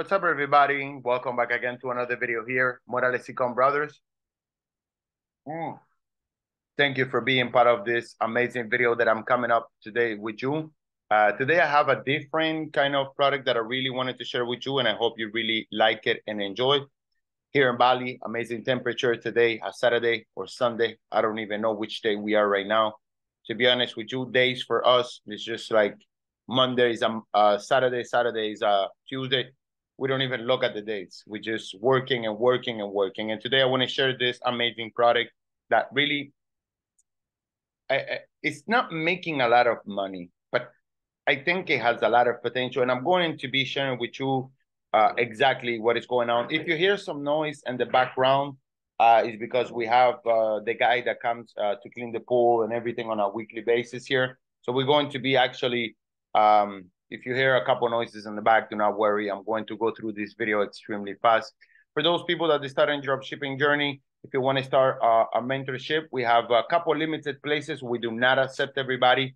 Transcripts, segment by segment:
What's up, everybody? Welcome back again to another video here, Morales Ecom Brothers. Thank you for being part of this amazing video that I'm coming up today with you. Today I have a different kind of product that I really wanted to share with you, and I hope you really like it and enjoy. Here in Bali, amazing temperature today, a Saturday or Sunday. I don't even know which day we are right now. To be honest with you, days for us, it's just like Monday is Saturday, Saturday is Tuesday. We don't even look at the dates. We're just working and working and working. And today I want to share this amazing product that really, it's not making a lot of money, but I think it has a lot of potential. And I'm going to be sharing with you exactly what is going on. If you hear some noise in the background, it's because we have the guy that comes to clean the pool and everything on a weekly basis here. So we're going to be actually, if you hear a couple noises in the back, do not worry. I'm going to go through this video extremely fast. For those people that are starting dropshipping journey, if you want to start a mentorship, we have a couple limited places. We do not accept everybody.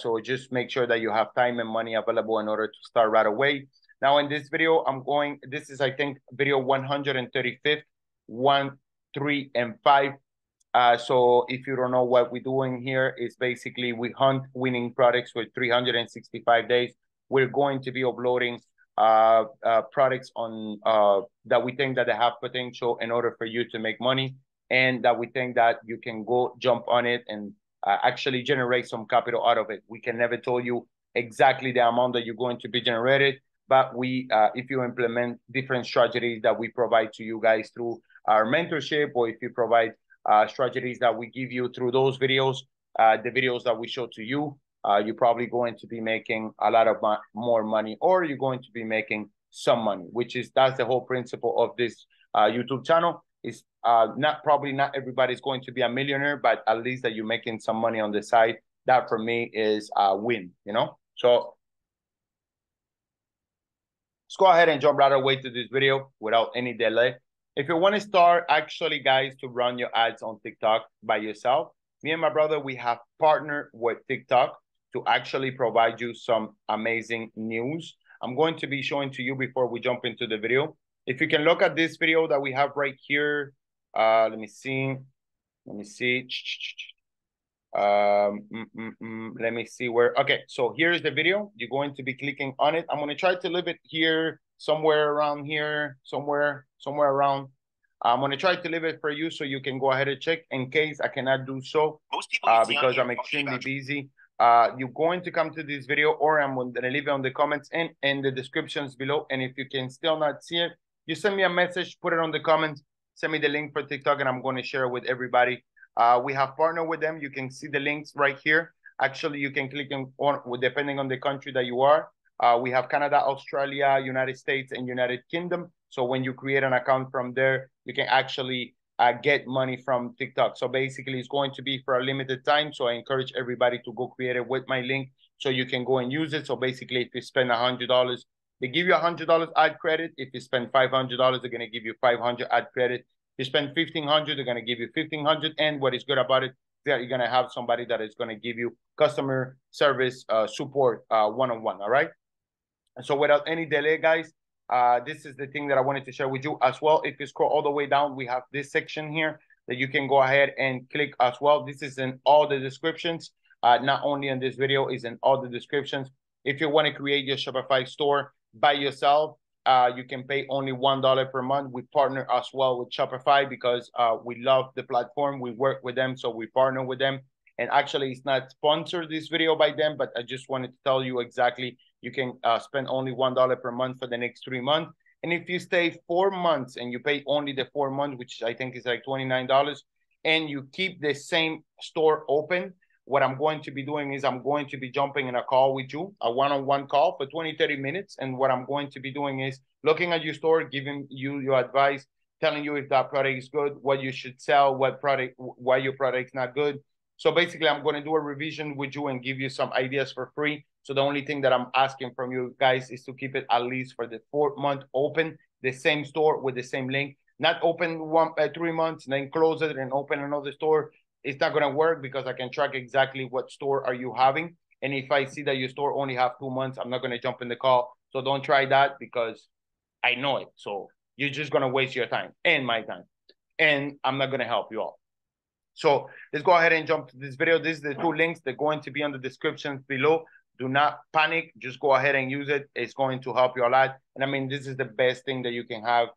So just make sure that you have time and money available in order to start right away. Now in this video, this is, I think, video 135, 1, 3, and 5. So if you don't know what we're doing here, is basically we hunt winning products with 365 days. We're going to be uploading products on that we think that they have potential in order for you to make money, and that we think that you can go jump on it and actually generate some capital out of it. We can never tell you exactly the amount that you're going to be generated, but we, if you implement different strategies that we provide to you guys through our mentorship, or if you provide strategies that we give you through those videos, the videos that we show to you, you're probably going to be making a lot of more money, or you're going to be making some money, which is, that's the whole principle of this YouTube channel. Is not everybody's going to be a millionaire, but at least that you're making some money on the side. That for me is a win, you know? So let's go ahead and jump right away to this video without any delay. If you want to start actually, guys, to run your ads on TikTok by yourself, me and my brother, we have partnered with TikTok to actually provide you some amazing news. I'm going to be showing to you before we jump into the video. If you can look at this video that we have right here, let me see. Let me see where, okay, so here's the video. You're going to be clicking on it. I'm going to try to leave it here, somewhere around here, somewhere around. I'm going to try to leave it for you so you can go ahead and check in case I cannot do so, because I'm extremely busy. You're going to come to this video, or I'm going to leave it on the comments and in the descriptions below. And if you can still not see it, you send me a message, put it on the comments, send me the link for TikTok, and I'm going to share it with everybody. We have partnered with them. You can see the links right here. Actually, you can click on, depending on the country that you are. We have Canada, Australia, United States, and United Kingdom. So when you create an account from there, you can actually get money from TikTok. So basically, it's going to be for a limited time. So I encourage everybody to go create it with my link so you can go and use it. So basically, if you spend $100, they give you $100 ad credit. If you spend $500, they're going to give you $500 ad credit. You spend $1,500, they're going to give you $1,500. And what is good about it, that you're going to have somebody that is going to give you customer service support one-on-one, all right? And so without any delay, guys, this is the thing that I wanted to share with you as well. If you scroll all the way down, we have this section here that you can go ahead and click as well. This is in all the descriptions, not only in this video, is in all the descriptions. If you want to create your Shopify store by yourself, you can pay only $1 per month. We partner as well with Shopify because we love the platform. We work with them, so we partner with them. And actually, it's not sponsored, this video, by them, but I just wanted to tell you exactly. You can spend only $1 per month for the next 3 months. And if you stay 4 months and you pay only the 4 months, which I think is like $29, and you keep the same store open, what I'm going to be doing is I'm going to be jumping in a call with you, a one-on-one call for 20, 30 minutes. And what I'm going to be doing is looking at your store, giving you your advice, telling you if that product is good, what you should sell, what product, why your product is not good. So basically, I'm going to do a revision with you and give you some ideas for free. So the only thing that I'm asking from you guys is to keep it at least for the 4 month open, the same store with the same link, not open 3 months and then close it and open another store. It's not going to work because I can track exactly what store are you having. And if I see that your store only have 2 months, I'm not going to jump in the call. So don't try that because I know it. So you're just going to waste your time and my time, and I'm not going to help you out. So let's go ahead and jump to this video. This is the two links. They're going to be on the descriptions below. Do not panic. Just go ahead and use it. It's going to help you a lot. And I mean, this is the best thing that you can have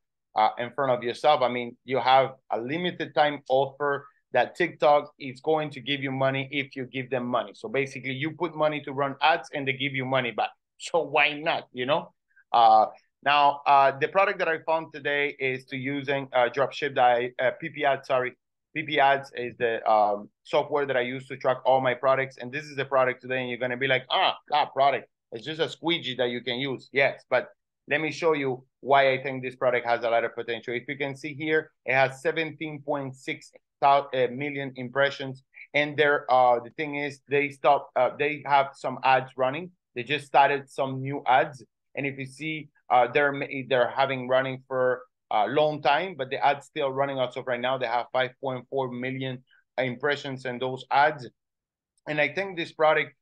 in front of yourself. I mean, you have a limited time offer that TikTok is going to give you money if you give them money. So basically you put money to run ads and they give you money back. So why not, you know? The product that I found today is to using PiPiAds is the software that I use to track all my products. And this is the product today. And you're going to be like, that product, it's just a squeegee that you can use. Yes, but let me show you why I think this product has a lot of potential. If you can see here, it has 17.6 million impressions. And the thing is, they have some ads running. They just started some new ads. And if you see, they're having running for a long time, but the ads still running also right now. They have 5.4 million impressions in those ads. And I think this product,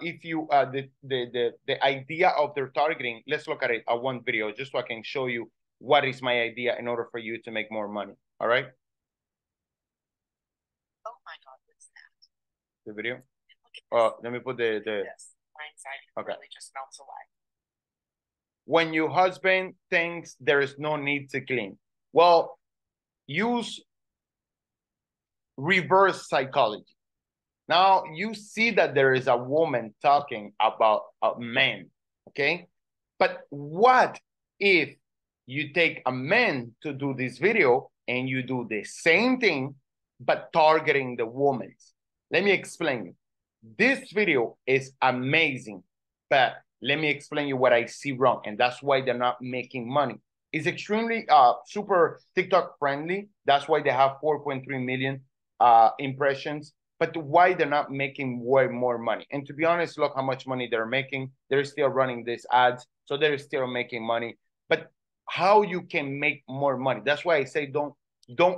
if you the idea of their targeting, let's look at it at one video just so I can show you what is my idea in order for you to make more money. All right. Oh my God, what's that? The video. Let me put the. Yes, my anxiety really just melts away. When your husband thinks there is no need to clean. Well, use reverse psychology. Now you see that there is a woman talking about a man, okay? But what if you take a man to do this video and you do the same thing, but targeting the woman? Let me explain you. This video is amazing, but let me explain you what I see wrong, and that's why they're not making money. It's extremely super TikTok friendly. That's why they have 4.3 million impressions, but why they're not making way more money. And to be honest, look how much money they're making. They're still running these ads, so they're still making money. But how you can make more money? That's why I say don't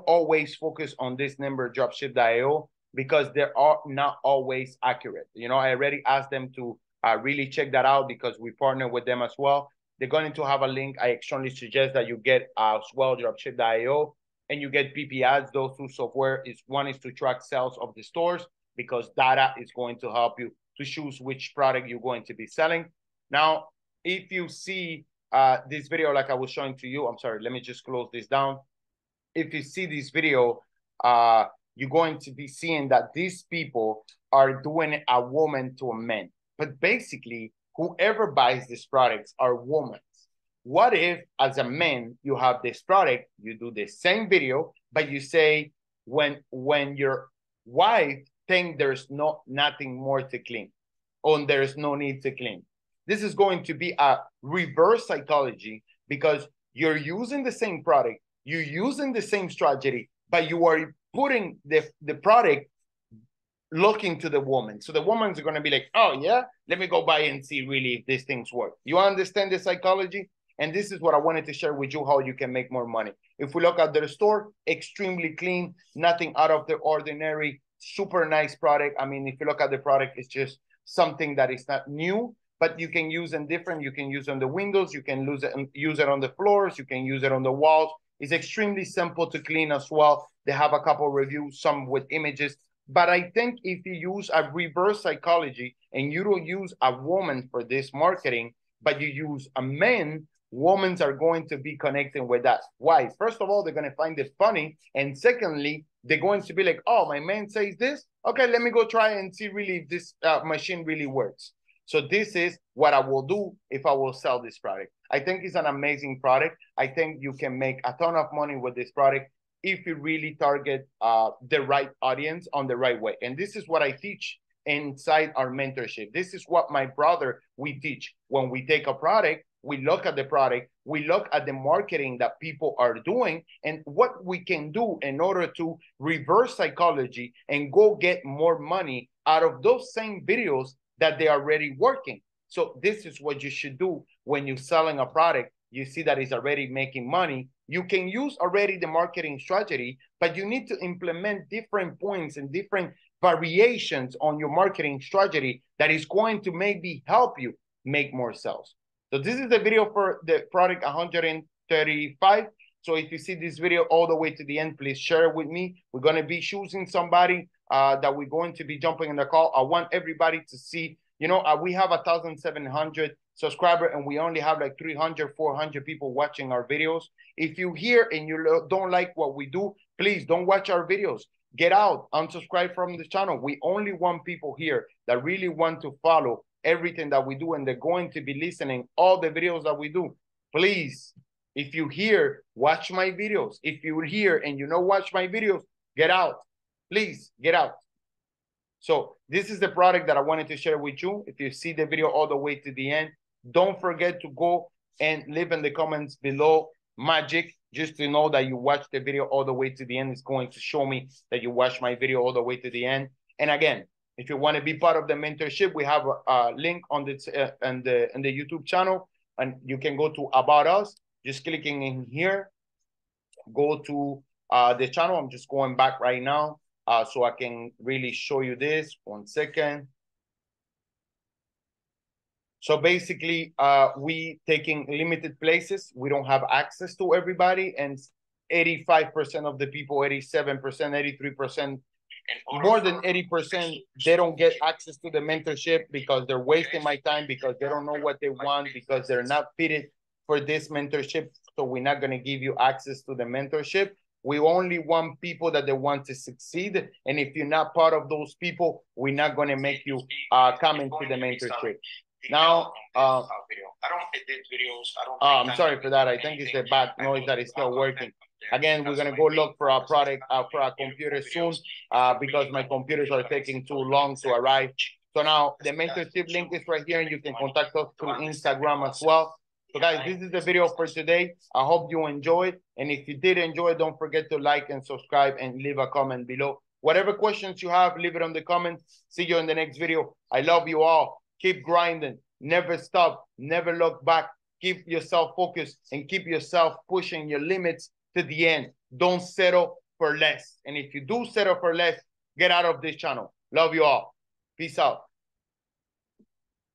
always focus on this number, dropship.io, because they are not always accurate. You know, I already asked them to really check that out because we partner with them as well. They're going to have a link. I strongly suggest that you get as well dropship.io, and you get PiPiAds. Those two software is one is to track sales of the stores because data is going to help you to choose which product you're going to be selling. Now, if you see this video, like I was showing to you, I'm sorry, let me just close this down. If you see this video, you're going to be seeing that these people are doing a woman to a man. But basically, whoever buys these products are women. What if, as a man, you have this product, you do the same video, but you say, when your wife thinks there's nothing more to clean, or there's no need to clean. This is going to be a reverse psychology because you're using the same product, you're using the same strategy, but you are putting the product looking to the woman. So the woman's going to be like, oh yeah, let me go buy and see really if these things work. You understand the psychology? And this is what I wanted to share with you, how you can make more money. If we look at their store, extremely clean, nothing out of the ordinary, super nice product. I mean, if you look at the product, it's just something that is not new, but you can use in different, you can use on the windows, you can use it on the floors, you can use it on the walls. It's extremely simple to clean as well. They have a couple reviews, some with images. But I think if you use a reverse psychology and you don't use a woman for this marketing, but you use a man, women are going to be connecting with that. Why? First of all, they're going to find it funny. And secondly, they're going to be like, oh, my man says this. Okay, let me go try and see really if this machine really works. So this is what I will do if I will sell this product. I think it's an amazing product. I think you can make a ton of money with this product if you really target the right audience on the right way. And this is what I teach inside our mentorship. This is what my brother, we teach. When we take a product, we look at the product, we look at the marketing that people are doing and what we can do in order to reverse psychology and go get more money out of those same videos that they are already working. So this is what you should do when you're selling a product. You see that it's already making money. You can use already the marketing strategy, but you need to implement different points and different variations on your marketing strategy that is going to maybe help you make more sales. So this is the video for the product 135. So if you see this video all the way to the end, please share it with me. We're going to be choosing somebody that we're going to be jumping in the call. I want everybody to see, you know, we have 1,700 subscribers and we only have like 300, 400 people watching our videos. If you're here and you don't like what we do, please don't watch our videos. Get out, unsubscribe from the channel. We only want people here that really want to follow everything that we do, and they're going to be listening all the videos that we do. Please, if you're here, watch my videos. If you're here and you don't watch my videos, get out. Please, get out. So this is the product that I wanted to share with you. If you see the video all the way to the end, don't forget to go and leave in the comments below magic, just to know that you watched the video all the way to the end. It's going to show me that you watched my video all the way to the end. And again, if you want to be part of the mentorship, we have a link on this and the YouTube channel, and you can go to About Us. Just clicking in here, go to the channel. I'm just going back right now so I can really show you this. 1 second. So basically, we taking limited places. We don't have access to everybody, and 85% of the people, 87%, 83%, more than 80%, they don't get access to the mentorship because they're wasting my time, because they don't know what they want, because they're not fitted for this mentorship. So we're not going to give you access to the mentorship. We only want people that they want to succeed. And if you're not part of those people, we're not going to make you come into the mentorship. Now, I don't edit videos. I'm sorry for that. I think it's the bad noise that is still working. Again, we're going to go look for our product, for our computer soon, because my computers are taking too long to arrive. So now the mentorship link is right here, and you can contact us through Instagram as well. So guys, this is the video for today. I hope you enjoyed. And if you did enjoy, don't forget to like and subscribe and leave a comment below. Whatever questions you have, leave it on the comments. See you in the next video. I love you all. Keep grinding, never stop, never look back. Keep yourself focused and keep yourself pushing your limits to the end. Don't settle for less. And if you do settle for less, get out of this channel. Love you all. Peace out.